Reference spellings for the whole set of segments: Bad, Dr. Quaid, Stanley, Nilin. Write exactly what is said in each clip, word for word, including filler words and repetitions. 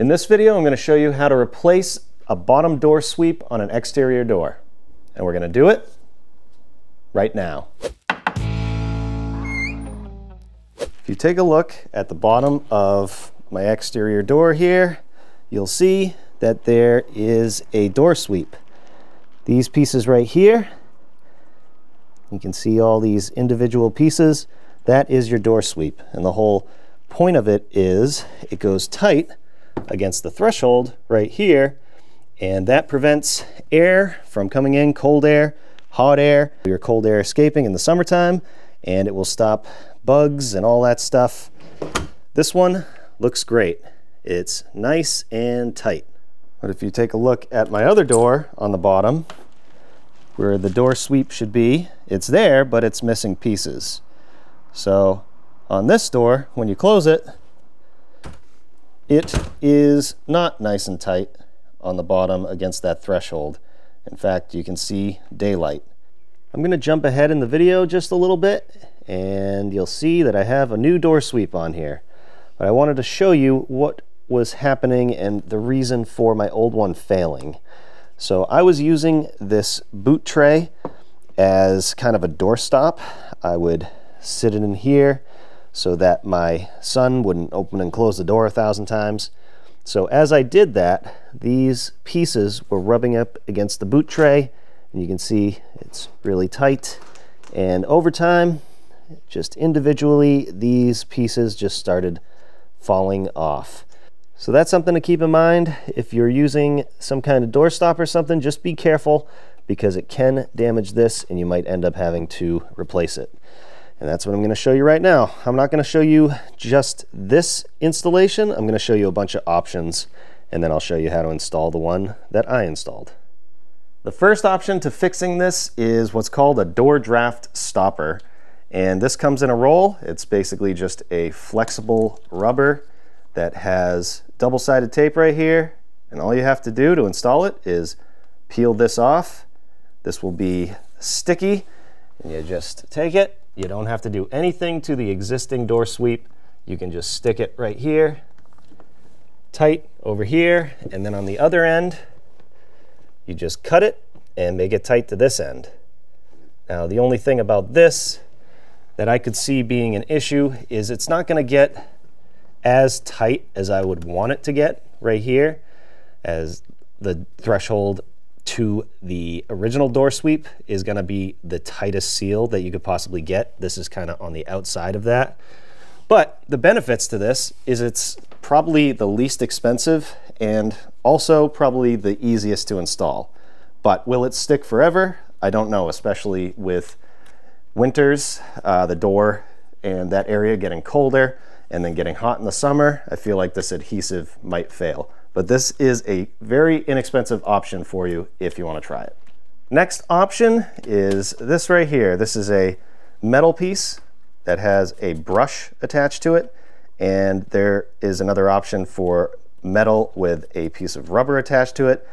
In this video, I'm going to show you how to replace a bottom door sweep on an exterior door. And we're going to do it right now. If you take a look at the bottom of my exterior door here, you'll see that there is a door sweep. These pieces right here, you can see all these individual pieces, that is your door sweep. And the whole point of it is it goes tight against the threshold right here, and that prevents air from coming in, cold air, hot air, your cold air escaping in the summertime, and it will stop bugs and all that stuff. This one looks great. It's nice and tight. But if you take a look at my other door on the bottom, where the door sweep should be, it's there, but it's missing pieces. So on this door, when you close it, it is not nice and tight on the bottom against that threshold. In fact, you can see daylight. I'm going to jump ahead in the video just a little bit, and you'll see that I have a new door sweep on here. But I wanted to show you what was happening and the reason for my old one failing. So I was using this boot tray as kind of a doorstop. I would sit it in here so that my son wouldn't open and close the door a thousand times. So as I did that, these pieces were rubbing up against the boot tray, and you can see it's really tight. And over time, just individually, these pieces just started falling off. So that's something to keep in mind. If you're using some kind of doorstop or something, just be careful, because it can damage this and you might end up having to replace it. And that's what I'm gonna show you right now. I'm not gonna show you just this installation. I'm gonna show you a bunch of options, and then I'll show you how to install the one that I installed. The first option to fixing this is what's called a door draft stopper. And this comes in a roll. It's basically just a flexible rubber that has double-sided tape right here. And all you have to do to install it is peel this off. This will be sticky, and you just take it. You don't have to do anything to the existing door sweep. You can just stick it right here, tight over here, and then on the other end, you just cut it and make it tight to this end. Now, the only thing about this that I could see being an issue is it's not gonna get as tight as I would want it to get right here, as the threshold to the original door sweep is gonna be the tightest seal that you could possibly get. This is kind of on the outside of that. But the benefits to this is it's probably the least expensive and also probably the easiest to install. But will it stick forever? I don't know, especially with winters, uh, the door and that area getting colder and then getting hot in the summer. I feel like this adhesive might fail. But this is a very inexpensive option for you if you want to try it. Next option is this right here. This is a metal piece that has a brush attached to it, and there is another option for metal with a piece of rubber attached to it.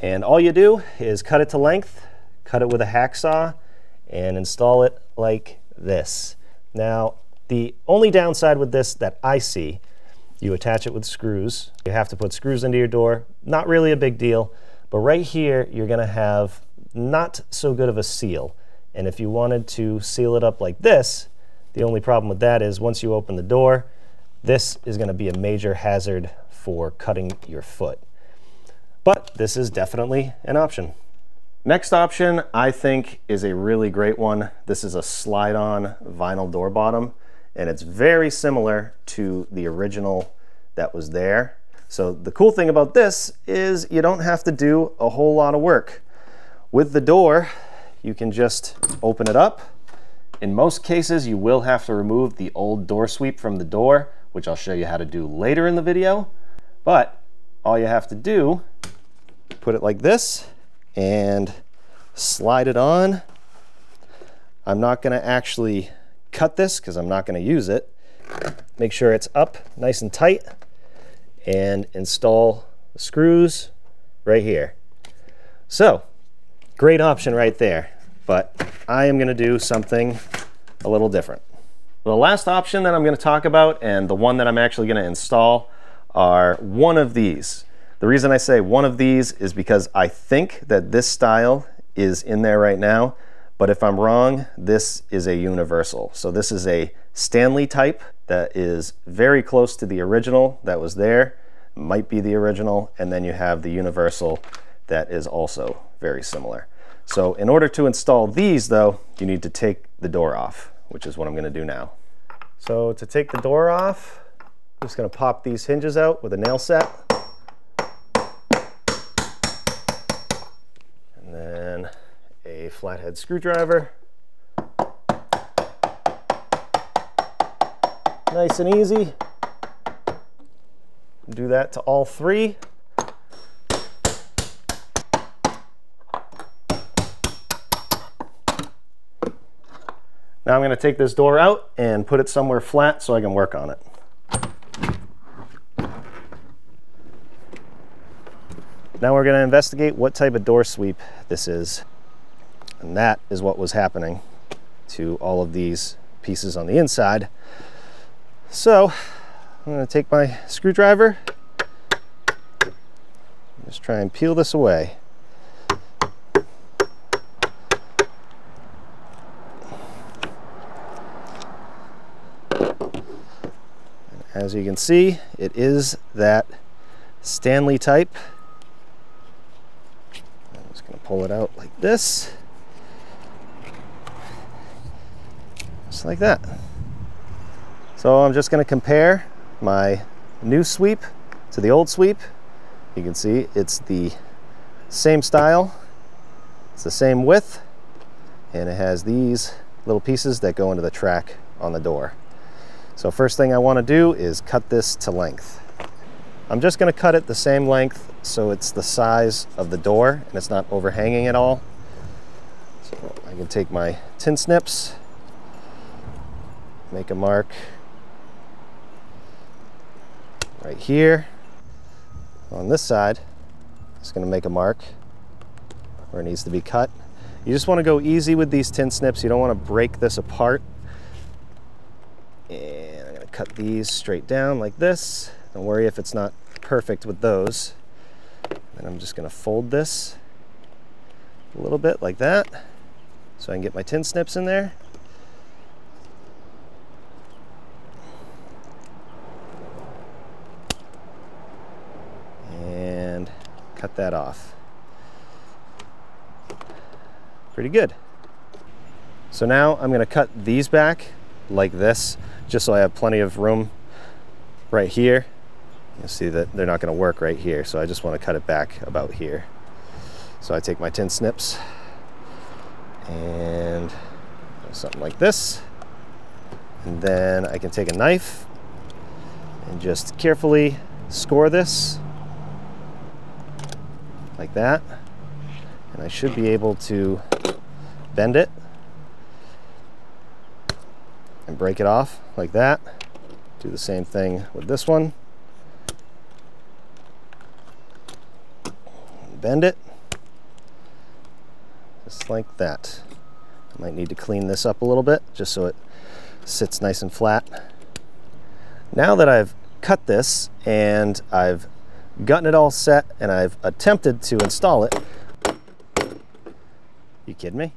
And all you do is cut it to length, cut it with a hacksaw, and install it like this. Now, the only downside with this that I see, you attach it with screws. You have to put screws into your door. Not really a big deal, but right here, you're gonna have not so good of a seal. And if you wanted to seal it up like this, the only problem with that is once you open the door, this is gonna be a major hazard for cutting your foot. But this is definitely an option. Next option, I think, is a really great one. This is a slide-on vinyl door bottom, and it's very similar to the original that was there. So the cool thing about this is you don't have to do a whole lot of work. With the door, you can just open it up. In most cases, you will have to remove the old door sweep from the door, which I'll show you how to do later in the video. But all you have to do, put it like this and slide it on. I'm not gonna actually cut this because I'm not going to use it. Make sure it's up nice and tight and install the screws right here. So, great option right there, but I am going to do something a little different. The last option that I'm going to talk about, and the one that I'm actually going to install, are one of these. The reason I say one of these is because I think that this style is in there right now, but if I'm wrong, this is a universal. So this is a Stanley type that is very close to the original that was there, might be the original, and then you have the universal that is also very similar. So in order to install these though, you need to take the door off, which is what I'm gonna do now. So to take the door off, I'm just gonna pop these hinges out with a nail set. And then a flathead screwdriver. Nice and easy. Do that to all three. Now I'm going to take this door out and put it somewhere flat so I can work on it. Now we're going to investigate what type of door sweep this is. And that is what was happening to all of these pieces on the inside. So I'm going to take my screwdriver, just try and peel this away. As you can see, it is that Stanley type. I'm just going to pull it out like this. Just like that. So I'm just going to compare my new sweep to the old sweep. You can see it's the same style, it's the same width, and it has these little pieces that go into the track on the door. So first thing I want to do is cut this to length. I'm just going to cut it the same length so it's the size of the door and it's not overhanging at all. So I can take my tin snips, make a mark right here. On this side, it's going to make a mark where it needs to be cut. You just want to go easy with these tin snips. You don't want to break this apart. And I'm going to cut these straight down like this. Don't worry if it's not perfect with those. And I'm just going to fold this a little bit like that so I can get my tin snips in there. And cut that off. Pretty good. So now I'm going to cut these back like this, just so I have plenty of room right here. You'll see that they're not going to work right here, so I just want to cut it back about here. So I take my tin snips and something like this, and then I can take a knife and just carefully score this like that, and I should be able to bend it and break it off like that. Do the same thing with this one. Bend it, just like that. I might need to clean this up a little bit just so it sits nice and flat. Now that I've cut this and I've gotten it all set and I've attempted to install it, you kidding me?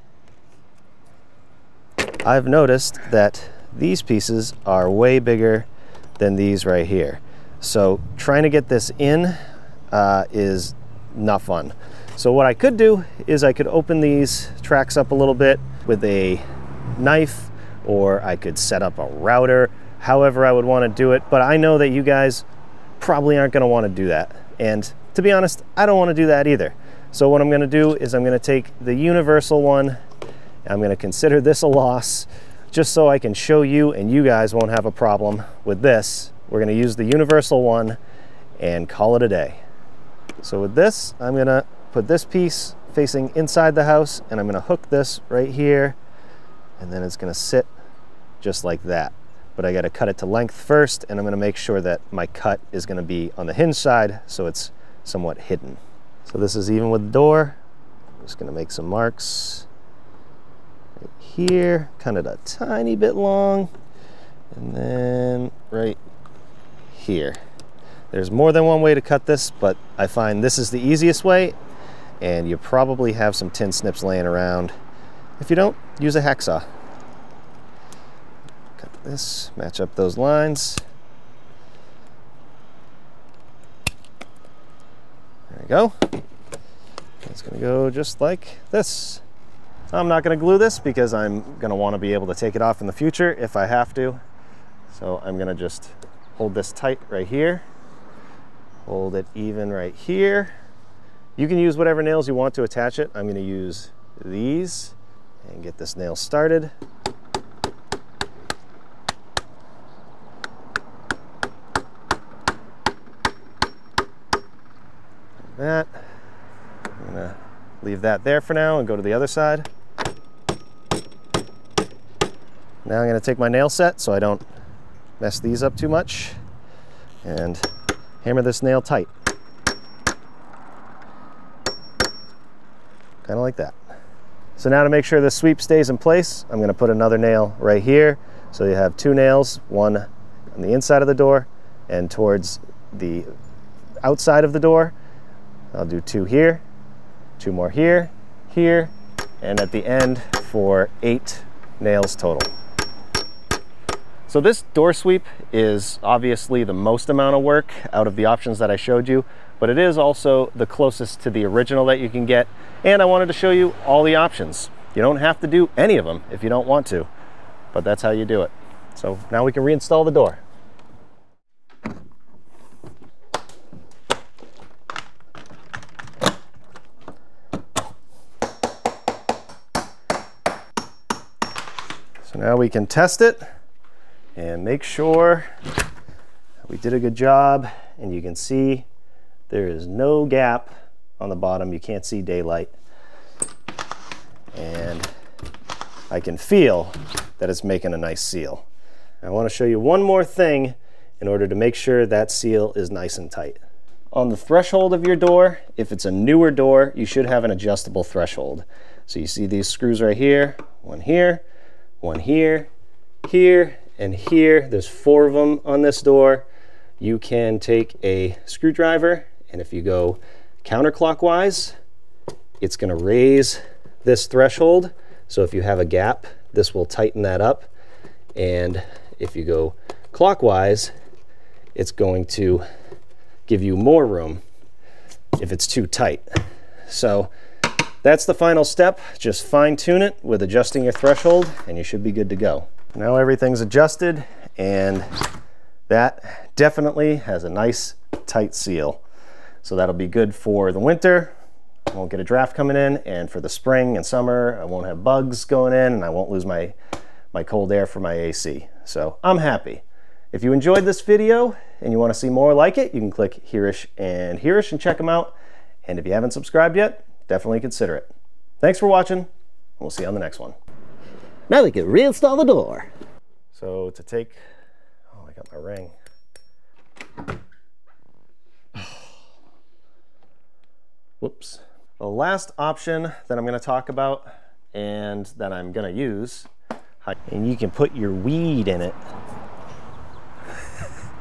I've noticed that these pieces are way bigger than these right here. So trying to get this in uh, is not fun. So what I could do is I could open these tracks up a little bit with a knife, or I could set up a router, however I would want to do it. But I know that you guys probably aren't going to want to do that. And to be honest, I don't want to do that either. So what I'm going to do is I'm going to take the universal one. I'm going to consider this a loss, just so I can show you and you guys won't have a problem with this. We're going to use the universal one and call it a day. So with this, I'm going to put this piece facing inside the house, and I'm going to hook this right here, and then it's going to sit just like that. But I got to cut it to length first, and I'm going to make sure that my cut is going to be on the hinge side so it's somewhat hidden. So this is even with the door. I'm just going to make some marks right here, kind of a tiny bit long, and then right here. There's more than one way to cut this, but I find this is the easiest way, and you probably have some tin snips laying around. If you don't, use a hacksaw. Cut this, match up those lines. There we go. It's gonna go just like this. I'm not gonna glue this because I'm gonna wanna be able to take it off in the future if I have to. So I'm gonna just hold this tight right here. Hold it even right here. You can use whatever nails you want to attach it. I'm gonna use these and get this nail started. Like that. I'm gonna leave that there for now and go to the other side. Now I'm gonna take my nail set so I don't mess these up too much and hammer this nail tight. Kind of like that. So now to make sure the sweep stays in place, I'm gonna put another nail right here. So you have two nails, one on the inside of the door and towards the outside of the door. I'll do two here, two more here, here, and at the end for eight nails total. So this door sweep is obviously the most amount of work out of the options that I showed you, but it is also the closest to the original that you can get. And I wanted to show you all the options. You don't have to do any of them if you don't want to, but that's how you do it. So now we can reinstall the door. So now we can test it and make sure we did a good job. And you can see there is no gap on the bottom. You can't see daylight. And I can feel that it's making a nice seal. I want to show you one more thing in order to make sure that seal is nice and tight. On the threshold of your door, if it's a newer door, you should have an adjustable threshold. So you see these screws right here, one here, one here, here, and here. There's four of them on this door. You can take a screwdriver, and if you go counterclockwise, it's going to raise this threshold. So if you have a gap, this will tighten that up. And if you go clockwise, it's going to give you more room if it's too tight. So that's the final step. Just fine tune it with adjusting your threshold, and you should be good to go. Now everything's adjusted, and that definitely has a nice tight seal. So that'll be good for the winter. I won't get a draft coming in, and for the spring and summer, I won't have bugs going in, and I won't lose my, my cold air for my A C. So I'm happy. If you enjoyed this video and you want to see more like it, you can click Hereish and Hereish and check them out. And if you haven't subscribed yet, definitely consider it. Thanks for watching, and we'll see you on the next one. Now we can reinstall the door. So to take, oh, I got my ring. Whoops. The last option that I'm gonna talk about and that I'm gonna use, and you can put your weed in it.